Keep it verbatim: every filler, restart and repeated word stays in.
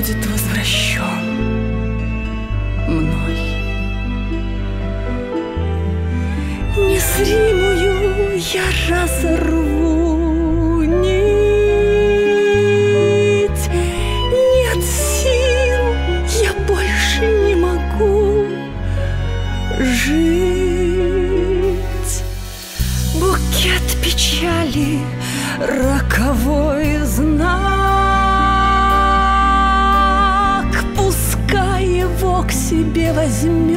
будет возвращен мной. Незримую я разорву нить. Нет сил, я больше не могу жить. Букет печали, роковой знак, пускай его к себе возьмет.